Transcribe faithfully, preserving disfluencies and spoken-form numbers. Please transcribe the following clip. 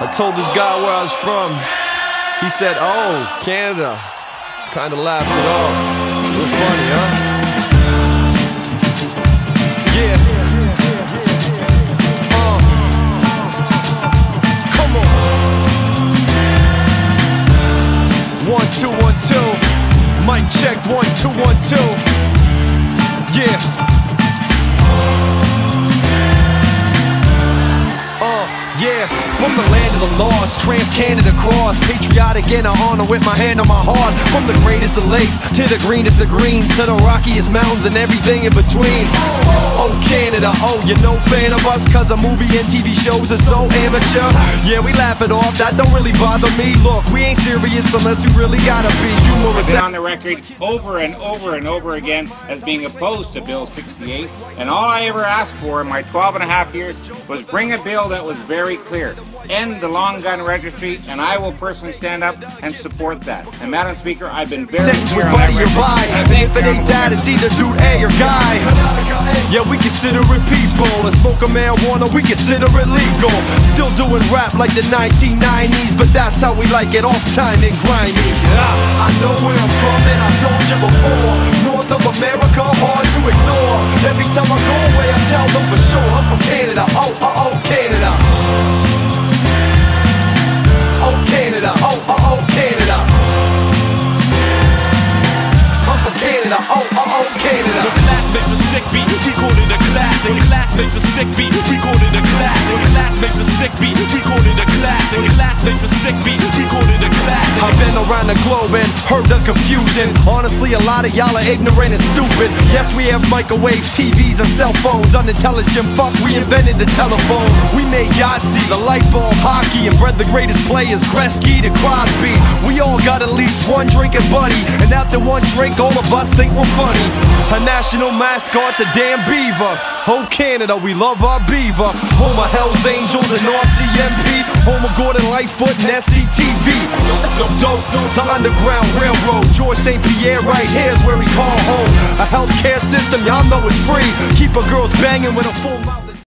I told this guy where I was from. He said, oh, Canada. Kind of laughs it off. We're funny, huh? Yeah. Uh. Come on. One, two, one, two. Mic check, one, two, one, two. Yeah. Yeah, from the land of the lost, trans-Canada cross, patriotic in our honor with my hand on my heart. From the greatest of lakes, to the greenest of greens, to the rockiest mountains and everything in between. Oh Canada, oh, you're no fan of us, cause our movie and T V shows are so amateur. Yeah, we laugh it off, that don't really bother me. Look, we ain't serious unless we really gotta be humorous. I've been on the record over and over and over again as being opposed to Bill sixty-eight, and all I ever asked for in my twelve and a half years was bring a bill that was very clear. End the long gun registry, and I will personally stand up and support that. And Madam Speaker, I've been very clear on that registry. If it ain't that, it's either dude A or guy. Yeah, we consider it people. And smoke a marijuana, we consider it legal. Still doing rap like the nineteen nineties, but that's how we like it, off time and grimy. Yeah, I know where I'm from, and I told you before. North of America, hard to ignore. Every time I go away, I tell them for sure. I'm from Canada, oh, oh, oh, Canada. Oh Canada, oh, oh, oh Canada. I'm from Canada, oh, oh, oh Canada. The blast makes a sick beat, we call it a classic. The blast makes a sick beat, we call it a classic. The blast makes a sick beat, we call it a classic. The blast makes a sick beat, we call it a classic. I've been around the globe and heard the confusion. Honestly, a lot of y'all are ignorant and stupid. Yes, we have microwaves, T Vs, and cell phones. Unintelligent fuck, we invented the telephone. We made Yahtzee, the light bulb, hockey, and bred the greatest players, Gretzky to Crosby. We all got at least one drinking buddy, and after one drink, all of us think we're funny. Our national mascot's a damn beaver. Oh Canada, we love our beaver. Home of Hells Angels and R C M P. Home of Gordon Lightfoot and S C T V. No, no, no, the Underground Railroad. George Saint Pierre, right here's where we call home. A healthcare system, y'all know it's free. Keep our girls banging with a full mouth.